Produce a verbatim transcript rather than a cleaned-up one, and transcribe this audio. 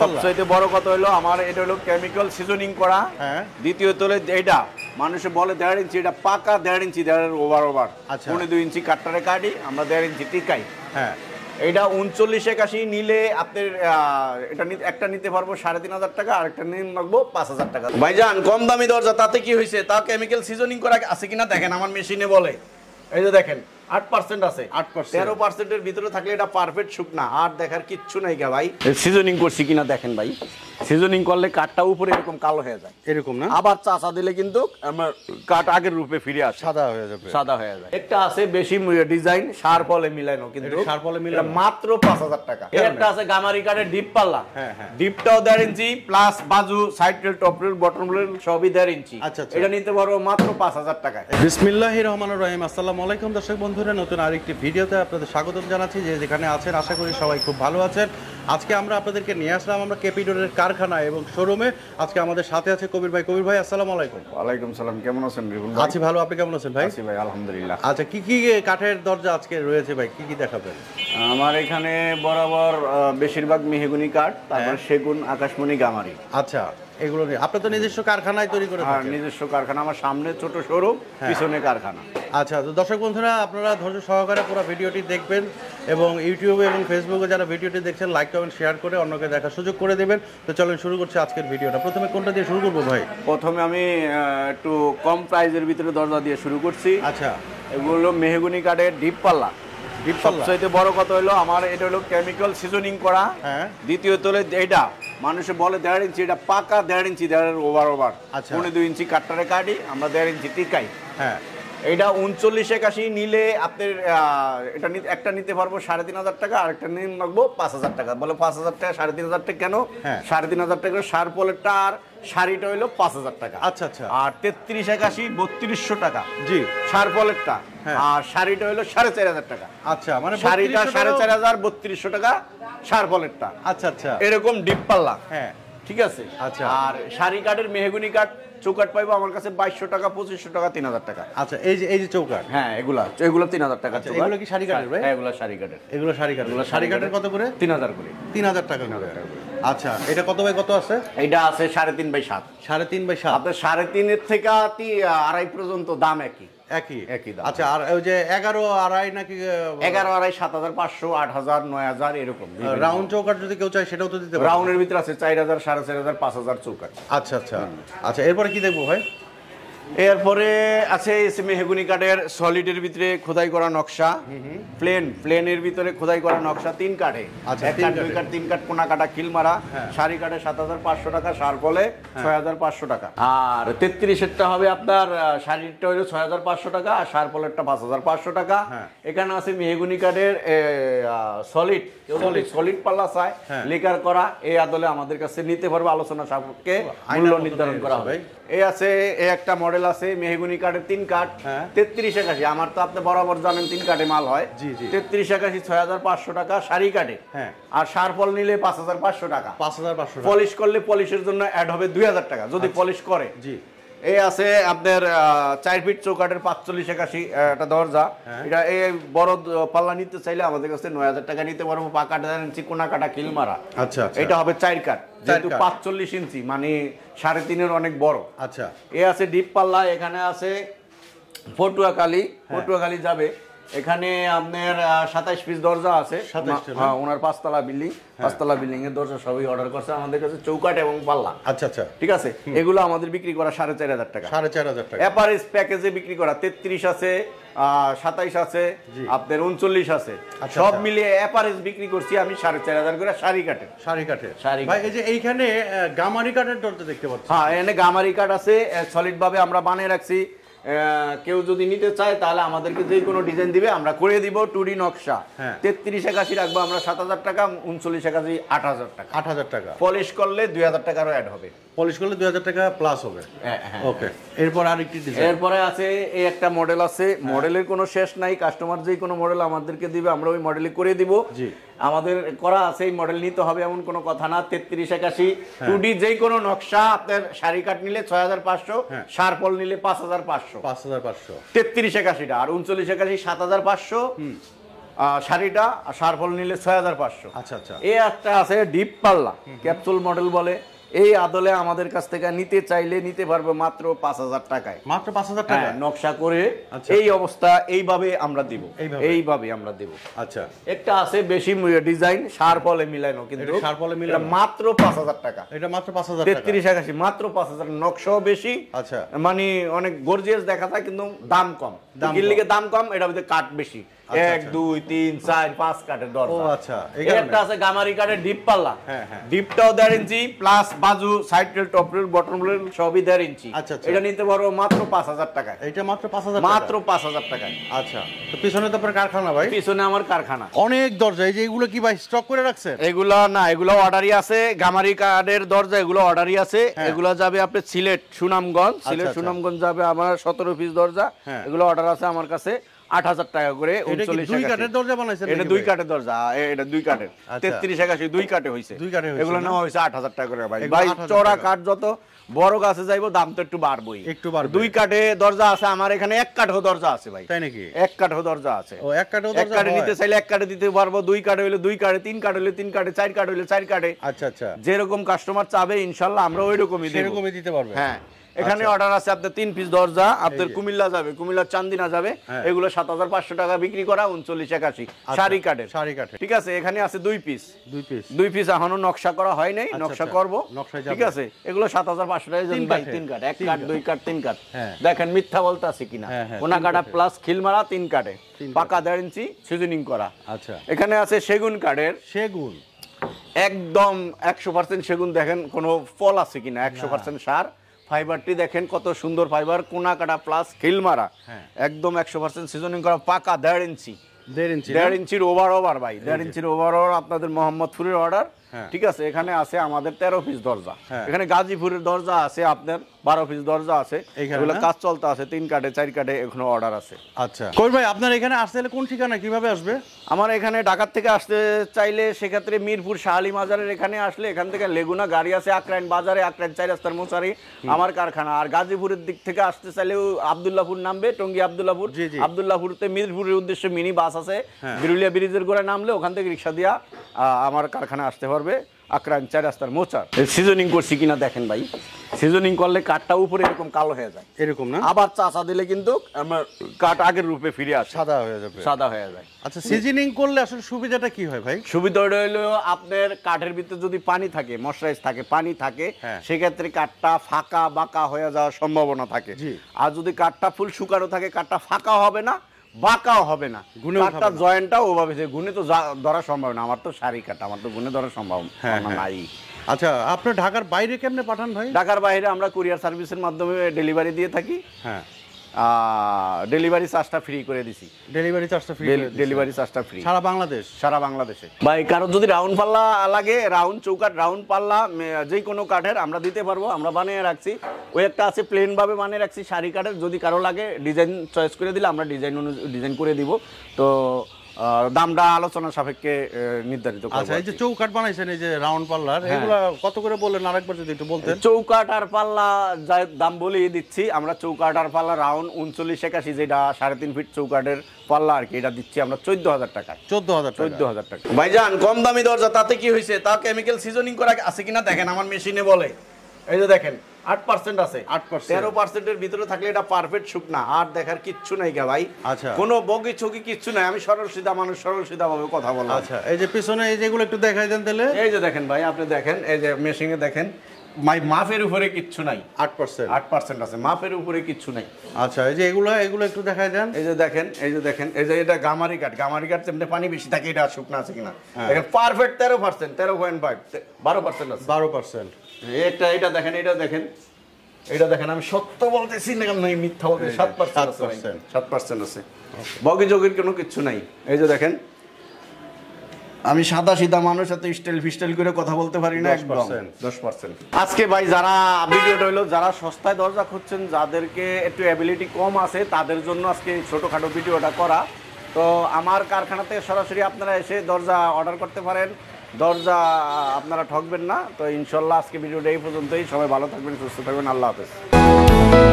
সবচেয়ে বড় কথা হলো আমার এটা হলো কেমিক্যাল সিজনিং করা। দ্বিতীয়ত হলো এটা মানুষে বলে দেড় ইঞ্চি, এটা পাকা দেড় ইঞ্চি, দেড়ের ওভার ওভার পৌনে দুই ইঞ্চি কাটটারে কাটি আমরা দেড় ইঞ্চি টিকাই। হ্যাঁ, এটা উনচল্লিশ একাশি নিলে আপনার এটা একটা নিতে পারবো সাড়ে তিন হাজার টাকা, আরেকটা নিয়ে রাখবো পাঁচ হাজার টাকা। ভাইজান কম দামি দরজা তাতে কি হয়েছে, তা কেমিক্যাল সিজনিং করা আছে কিনা দেখেন আমার মেশিনে বলে, এই যে দেখেন আট পার্সেন্ট আছে, আট তেরো পার্সেন্ট এর ভিতরে থাকলে এটা পারফেক্ট শুকনা, আর দেখার কিচ্ছু নাই গা ভাই। সিজনিং করছি কিনা দেখেন ভাই, সিজনিং করলে কাঠটা উপরে এরকম কালো হয়ে যায় এরকম না, আবার চাচা দিলে কিন্তু আমার কাঠ আগের রূপে ফিরে আসে, সাদা হয়ে যাবে, সাদা হয়ে যায়। একটা আছে বেশি ডিজাইন সারপলে মিলানো, কিন্তু সারপলে মিলানো মাত্র পাঁচ হাজার টাকা। একটা আছে গামারি কাঠের ডিপ পাল্লা, ডিপটাও দেড় ইঞ্চি প্লাস বাজু side rail top rail bottom rail সবই দেড় ইঞ্চি। আচ্ছা, এটা নিতে পারবো মাত্র পাঁচ হাজার টাকায়। বিসমিল্লাহির রহমানির রহিম। আসসালামু আলাইকুম দর্শক বন্ধুরা, নতুন আরেকটি ভিডিওতে আপনাদের স্বাগত জানাচ্ছি। যে যেখানে আছেন আশা করি সবাই খুব ভালো আছেন। আজকে আমরা আপনাদেরকে নিয়ে আসলাম আমরা কেপিডোরের কারখানা এবং শোরুমে। আজকে আমাদের সাথে আছে কবির ভাই। কবির ভাই আসসালামু আলাইকুম। ওয়ালাইকুম সালাম, কেমন আছেন? আছি ভালো, আপনি কেমন আছেন ভাই? আছি ভাই আলহামদুলিল্লাহ। আচ্ছা, কি কি কাঠের দরজা আজকে রয়েছে ভাই, কি কি দেখাবেন? আমার এখানে বরাবর বেশিরভাগ মেহগনি কাঠ, তারপর সেগুন, আকাশমণি, গামারি। আচ্ছা, এগুলো আপনি তো নিজস্ব কারখানায় তৈরি করে? হ্যাঁ, নিজস্ব কারখানা, আমার সামনে ছোট শোরুম, পিছনে কারখানা। আচ্ছা, তো দর্শক বন্ধুরা আপনারা ধৈর্য সহকারে পুরো ভিডিওটি দেখবেন এবং ইউটিউবে এবং ফেসবুকে যারা ভিডিওটি দেখছেন লাইক কমেন্ট শেয়ার করে অন্যকে দেখার সুযোগ করে দেবেন। তো চলুন শুরু করছি আজকের ভিডিওটা। প্রথমে কোনটা দিয়ে শুরু করবো ভাই? প্রথমে আমি একটু কম প্রাইজের ভিতরে দরজা দিয়ে শুরু করছি। আচ্ছা, এগুলো হলো মেহগনি কাঠের ডিপ পাল্লা। ডিপ পাল্লা সবচেয়ে বড় কথা হলো আমার এটা হলো কেমিক্যাল সিজনিং করা। হ্যাঁ, দ্বিতীয়ত হলো এটা মানুষে বলে দেড় ইঞ্চি, এটা পাকা দেড় ইঞ্চি, দেড়ের ওভার ওভার পৌনে দুই ইঞ্চি কাঠটারে কাটি আমরা দেড় ইঞ্চি টিকাই। হ্যাঁ, এটা উনচল্লিশ একাশি নিলে আপনার এটা একটা নিতে পারবো সাড়ে তিন হাজার টাকা, আরেকটা নিয়ে রাখবো পাঁচ হাজার টাকা। বলে পাঁচ হাজার টাকা সাড়ে তিন হাজার টাকা কেন? সাড়ে তিন হাজার টাকা সার পলেরটা আর শাড়িটা হইলো পাঁচ হাজার টাকা। আচ্ছা আচ্ছা। আর তেত্রিশ একাশি বত্রিশশো টাকা। জি, সার পলেরটা আর শাড়িটা হইলো সাড়ে চার হাজার টাকা। আচ্ছা, মানে শাড়িটা সাড়ে চার হাজার বত্রিশশো টাকা সার পলেরটা। আচ্ছা আচ্ছা, এরকম ডিপ পাল্লা। হ্যাঁ, ঠিক আছে। আচ্ছা, আর শাড়ি কাঠের মেহগুনি কাঠ চৌকাঠ পাইবো আমার কাছে বাইশশো টাকা, পঁচিশশো টাকা, তিন হাজার টাকা। আচ্ছা, এই যে এই যে চৌকাঠ, হ্যাঁ এগুলা এগুলো তিন হাজার টাকা। এগুলো কি শাড়ি কাঠের ভাই? এগুলো শাড়ি কাঠের, এগুলো শাড়ি কাঠ। এগুলো শাড়ি কাঠের কত করে? তিন হাজার করে, তিন হাজার টাকা। আচ্ছা, এটা কত বাই কত আছে? এটা আছে সাড়ে তিন বাই সাত, সাড়ে তিন বাই সাত। আপনার সাড়ে তিনের থেকে আড়াই পর্যন্ত দাম একই একই একই দাম। আচ্ছা, আর ওই যে এগারো আড়াই নাকি এগারো আড়াই সাত হাজার পাঁচশো, আট হাজার, নয় হাজার এরকম। রাউন্ড চৌকাঠ যদি কেউ চায় সেটাও তো দিতে পারে। রাউন্ডের ভিতরে আছে চার হাজার, সাড়ে চার হাজার, পাঁচ হাজার চৌকাঠ। আচ্ছা আচ্ছা আচ্ছা, এরপরে কি দেখবো ভাই? এরপরে আছে মেহগুনি কাঠের সলিডের ভিতরে খোদাই করা নকশা, প্লেন প্লেনের ভিতরে খোদাই করা নকশা, তিন কাঠে। আচ্ছা, এক কাঠ, দুই কাঠ, তিন কাঠ, কোনা কাটা, কিল মারা। শাড়ি কাঠে সাত হাজার পাঁচশো টাকা, সার বলে ছয় হাজার পাঁচশো টাকা। আর তেত্রিশেরটা হবে আপনার শাড়িটা হলো ছয় হাজার পাঁচশো টাকা, আর সার বলেরটা পাঁচ হাজার পাঁচশো টাকা। এখানে আছে মেহগুনি কাঠের সলিড সলিড সলিড পাল্লা চাই লেকার করা, এই আদলে আমাদের কাছে নিতে পারবে। আলোচনা সাপেক্ষে মূল্য নির্ধারণ করা হবে। এই আছে একটা মডেল আছে মেহগুনি কাঠের তিন কাঠ তেত্রিশ একাশি। আমার তো আপনি বরাবর জানেন তিন কাঠে মাল হয়। তেত্রিশ একাশি ছয় হাজার পাঁচশো টাকা শাড়ি কাঠে, আর সার ফল নিলে পাঁচ হাজার পাঁচশো টাকা। পাঁচ হাজার পাঁচশো পলিশ করলে পলিশের জন্য অ্যাড হবে দুই হাজার টাকা যদি পলিশ করে। জি, এই আছে আপনার চার ফিট চৌকাঠের পাঁচচল্লিশ একাশি একটা দরজা। এটা এই বড় পাল্লা নিতে চাইলে আমাদের কাছে নয় হাজার টাকা নিতে পারবো, পাকা ইঞ্চি, কোনা কাটা, কিল মারা। আচ্ছা, এটা হবে চার কাঠ, যেহেতু পাঁচচল্লিশ ইঞ্চি মানে সাড়ে তিনের অনেক বড়। আচ্ছা, এ আছে ডিপ পাল্লা। এখানে আছে পটুয়াখালী, পটুয়াখালী যাবে। এখানে আপনার সাতাইশ পিস দরজা আছে। হ্যাঁ, ওনার পাঁচতলা বিল্ডিং, পাঁচতলা বিল্ডিং এর দরজা সবাই অর্ডার করছে আমাদের কাছে, চৌকাঠ এবং পাল্লা। আচ্ছা আচ্ছা, ঠিক আছে। এগুলো আমাদের বিক্রি করা সাড়ে চার হাজার টাকা, সাড়ে চার হাজার টাকা এপারেজ প্যাকেজে বিক্রি করা। তেত্রিশ আছে, সাতাইশ আছে, আপনার উনচল্লিশ আছে, সব মিলিয়ে এপারেজ বিক্রি করছি আমি সাড়ে চার হাজার করে শাড়ি কাঠে। শাড়ি কাঠে শাড়ি ভাই, এই যে এইখানে গামারি কাঠের দরজা দেখতে পাচ্ছি। হ্যাঁ, এখানে গামারি কাঠ আছে সলিড ভাবে আমরা বানিয়ে রাখছি। কেউ যদি নিতে চায় তাহলে আমাদেরকে যে কোনো ডিজাইন দিবে আমরা করে দিব। টুডি নকশা তেত্রিশ একাশি রাখবো আমরা সাত হাজার টাকা, উনচল্লিশ একাশি আট হাজার টাকা, আট হাজার টাকা। পলিশ করলে দুই হাজার টাকারও অ্যাড হবে, পলিশ করলে দুই হাজার টাকা প্লাস হবে। ওকে, এরপর আরেকটি ডিজাইন। এরপরে আছে এই একটা মডেল আছে, মডেলের কোনো শেষ নাই। কাস্টমার যে কোনো মডেল আমাদেরকে দিবে আমরা ওই মডেলে করে দিব। জি, আমাদের করা আছে, এই মডেল নিতে হবে এমন কোনো কথা না। তেত্রিশ একাশি টুডি যে কোনো নকশা, আপনার শাড়ি কাঠ নিলে ছয় হাজার পাঁচশো, সার ফল নিলে পাঁচ হাজার পাঁচশো, পাঁচ হাজার পাঁচশো তেত্রিশ একাশিটা। আর উনচল্লিশ একাশি সাত হাজার পাঁচশো, শাড়িটা আশার ফল নিলে ছয় হাজার পাঁচশো। আচ্ছা আচ্ছা। এই একটা আছে ডিপ পাল্লা ক্যাপসুল মডেল বলে, এই আদলে আমাদের কাছ থেকে নিতে চাইলে নিতে পারবে মাত্র পাঁচ হাজার টাকায়। মাত্র পাঁচ হাজার টাকা নকশা করে এই অবস্থা এইভাবে আমরা দেব, এইভাবে আমরা দেব। আচ্ছা, একটা আছে বেশি ডিজাইন শারপলে মিলানো, কিন্তু শারপলে মিলানো মাত্র পাঁচ হাজার টাকা। এটা মাত্র পাঁচ হাজার টাকা তেত্রিশ আশি, মাত্র পাঁচ হাজার। নকশাও বেশি, আচ্ছা মানে অনেক গর্জিয়াস দেখা যায় কিন্তু দাম কম। গিল্লিকে দাম কম, এটা ভিতরে কাট বেশি, এক দুই তিন চার পাঁচ কাঠের দরজা। আচ্ছা, একটা আছে গামারি কাঠের ডিপ পাল্লা, ডিপটাও দেড় ইঞ্চি প্লাস বাজু side rail top rail bottom rail সবই দেড় ইঞ্চি। এটা নিতে পারবো মাত্র পাঁচ হাজার টাকায়। এটা মাত্র পাঁচ হাজার মাত্র পাঁচ হাজার টাকায়। আচ্ছা, তো পিছনে তো আপনার কারখানা? ভাই পিছনে আমার কারখানা, অনেক দরজা। এই যে এগুলো কি ভাই স্টক করে রাখছে? এগুলা না, এগুলো অর্ডারই আছে। গামারি কাঠের দরজা এগুলো অর্ডারই আছে। এগুলো যাবে আপনি সিলেট সুনামগঞ্জ, সিলেট সুনামগঞ্জ যাবে আমার সতেরো পিস দরজা। এগুলো অর্ডার আছে আমার কাছে আট হাজার টাকা করে। দুই কাঠের দরজা বানাইছে, এটা দুই কাঠের দরজা, এটা দুই কাঠের তেত্রিশ একাশি দুই কাঠে হয়েছে। এগুলো নেওয়া হয়েছে আট হাজার টাকা করে। ভাই ভাই চড়া কাঠ যত বড় গাছে যাইবো দাম তো একটু বাড়বই, একটু বাড়বে। দুই কাঠে দরজা আছে আমার এখানে, এক কাঠও দরজা আছে ভাই। তাই নাকি? এক কাঠও দরজা আছে। ও এক কাঠও দরজা, এক কাঠে নিতে চাইলে এক কাঠে দিতে পারবো, দুই কাঠে হইলে দুই কাঠে, তিন কাঠে হইলে তিন কাঠে, চার কাঠে হইলে চার কাঠে। আচ্ছা আচ্ছা, যেরকম কাস্টমার চাবে ইনশাআল্লাহ আমরা ওইরকমই দেব, এরকমই দিতে পারবো। হ্যাঁ, এখানে অর্ডার আছে আপনার তিন পিস দরজা, আপনার কুমিল্লা যাবে, কুমিল্লার চান্দিনা যাবে। এগুলো সাত হাজার পাঁচশো টাকা বিক্রি করা, উনচল্লিশ একাশি সারি কাঠে। ঠিক আছে, এখানে আছে দুই পিস, দুই পিস দুই পিস এখনো নকশা করা হয় নাই, নকশা করবো। ঠিক আছে, এগুলো সাত হাজার পাঁচশো টাকা। তিন কাঠ, এক কাঠ দুই কাঠ তিন কাঠ, দেখেন মিথ্যা বলতে আছে কিনা। ওনা কাঠা প্লাস খিলমারা তিন কাঠে পাকা দেড় ইঞ্চি সিজনিং করা। আচ্ছা, এখানে আছে সেগুন কাঠের, সেগুন একদম একশো পার্সেন্ট সেগুন। দেখেন কোনো ফল আছে কিনা, একশো পার্সেন্ট সার। ফাইবারটি দেখেন কত সুন্দর ফাইবার, কোনা কাটা প্লাস খিল মারা, একদম একশো পার্সেন্ট সিজনিং করা, পাকা দেড় ইঞ্চি, দেড় ইঞ্চির ওভার ওভার ভাই, দেড় ইঞ্চির ওভার ওভার আপনাদের মোহাম্মদপুরের অর্ডার। ঠিক আছে, এখানে আছে আমাদের তেরো পিস দরজা। এখানে গাজীপুরের দরজা আছে আপনার বারো পিস দরজা আছে, এগুলো কাজ চলতে আছে, তিন কাঠে চার কাঠে এখনো অর্ডার আছে। আচ্ছা, কই ভাই আপনার এখানে আসতে কোন ঠিকানা, কিভাবে আসবে? আমার এখানে ঢাকার থেকে আসতে চাইলে সেক্ষেত্রে মিরপুর শাহালি মাজারের এখানে আসলে এখান থেকে লেগুনা গাড়ি আছে, আকরাইন বাজারে, আকরাইন চার রাস্তার মোচারি আমার কারখানা। আর গাজীপুরের দিক থেকে আসতে চাইলে আবদুল্লাহপুর নামবে, টঙ্গী আবদুল্লাহপুর, আবদুল্লাহপুরতে মিরপুরের উদ্দেশ্যে মিনি বাস আছে, বিরুলিয়া ব্রিজের গোড়ায় নামলে ওখান থেকে রিক্সা দিয়া আমার কারখানা আসতে পারবে, আকরাইন চার রাস্তার মোচার। সিজনিং করছি কিনা দেখেন ভাই, সিজনিং করলে কাঠটা উপরে এরকম কালো হয়ে যায়, এরকম না, আবার চাচা দিলে কিন্তু আমার কাঠ আগের রূপে ফিরে আসে, সাদা হয়ে যাবে, সাদা হয়ে যায়। আচ্ছা, সিজনিং করলে আসলে সুবিধাটা কি হয় ভাই? সুবিধাটা হলো আপনার কাঠের ভিতরে যদি পানি থাকে, ময়শ্চারাইজ থাকে, পানি থাকে, সেক্ষেত্রে কাঠটা ফাঁকা বাঁকা হয়ে যাওয়ার সম্ভাবনা থাকে। আর যদি কাঠটা ফুল শুকানো থাকে, কাঠটা ফাঁকা হবে না বাঁকাও হবে না, কাঠটা জয়েন্টটাও ওভাবে গুনে তো ধরা সম্ভব না। আমার তো শাড়ি কাঠ, আমার তো গুনে ধরা সম্ভব নাই। আচ্ছা, আপনি ঢাকার বাইরে কেমনে পাঠান ভাই? ঢাকার বাইরে আমরা কুরিয়ার সার্ভিসের মাধ্যমে ডেলিভারি দিয়ে থাকি। হ্যাঁ, ডেলিভারি চার্জটা ফ্রি করে দিছি, ডেলিভারি চার্জটা ফ্রি, ডেলিভারি চার্জটা ফ্রি সারা বাংলাদেশ, সারা বাংলাদেশে ভাই। কারো যদি রাউন্ড পাল্লা লাগে, রাউন্ড চৌকাঠ, রাউন্ড পাল্লা যে কোনো কাঠের আমরা দিতে পারবো, আমরা বানিয়ে রাখছি। ওই একটা আছে প্লেন ভাবে বানিয়ে রাখছি শাড়ি কাঠের, যদি কারো লাগে ডিজাইন চয়েস করে দিলে আমরা ডিজাইন অনুযায়ী ডিজাইন করে দিব। তো দামটা আলোচনা সাপেক্ষে নির্ধারিত। আচ্ছা, এই যে চৌকাঠ বানাইছেন, এই যে রাউন্ড পাল্লার, এগুলো কত করে বলেন আরেকবার যদি একটু বলতেন? চৌকাঠ আর পাল্লা যাই দাম বলেই দিচ্ছি আমরা, চৌকাঠ আর পাল্লা রাউন্ড উনচল্লিশ একাশি, যেটা সাড়ে তিন ফিট চৌকাঠের পাল্লা আর কি, এটা দিচ্ছি আমরা চোদ্দ হাজার টাকা, চোদ্দ হাজার চোদ্দ হাজার টাকা ভাইজান। কম দামি দরজা, তাতে কি হয়েছে, তা কেমিক্যাল সিজনিং করা আছে কিনা দেখেন, আমার মেশিনে বলে, এই যে দেখেন আট পার্সেন্ট আছে, আট পার্সেন্ট তেরো পার্সেন্টের ভিতরে থাকলে এটা পারফেক্ট শুকনা, আর দেখার কিচ্ছু নাই গা ভাই। আচ্ছা, কোনো বগি ছগি কিচ্ছু নাই, আমি সরল সিধা মানুষ, সরল সিধা ভাবে কথা বললাম। আচ্ছা, এই যে পিছনে এই যেগুলো একটু দেখাই দেন তাহলে, এই যে দেখেন ভাই, আপনি দেখেন এই যে মেশিনে দেখেন, মাই মাপের উপরে কিচ্ছু নাই, আট পার্সেন্ট আট পার্সেন্ট আছে, মাপের উপরে কিচ্ছু নাই। আচ্ছা, এই যে এগুলো এগুলো একটু দেখাই দেন, এই যে দেখেন, এই যে দেখেন, এই যে এটা গামারি কাঠ, গামারি কাঠ যেমনি পানি বেশি থাকে, এটা শুকনা আছে কিনা দেখেন, পারফেক্ট তেরো পার্সেন্ট, তেরো পয়েন্ট ফাইভ, বারো পার্সেন্ট আছে, বারো পার্সেন্ট। এটা এটা দেখেন, এটা দেখেন, এটা দেখেন, আমি সত্য বলতেছি না, আমি মিথ্যা বলতেছি। সাত পার্সেন্ট সাত পার্সেন্ট আছে, বগি জগির কোনো কিচ্ছু নাই। এই যে দেখেন, আমি সাদা সিধা মানুষ, সাথে স্টাইল ফিস্টাইল করে কথা বলতে পারি না, একদম দশ পার্সেন্ট। আজকে ভাই যারা ভিডিওটা হলো, যারা সস্তায় দরজা খুঁজছেন, যাদেরকে একটু অ্যাবিলিটি কম আছে, তাদের জন্য আজকে ছোটোখাটো ভিডিওটা করা। তো আমার কারখানাতে সরাসরি আপনারা এসে দরজা অর্ডার করতে পারেন, দরজা আপনারা ঠকবেন না। তো ইনশাল্লাহ আজকে ভিডিওটা এই পর্যন্তই, সবাই ভালো থাকবেন, সুস্থ থাকবেন, আল্লাহ হাফেজ।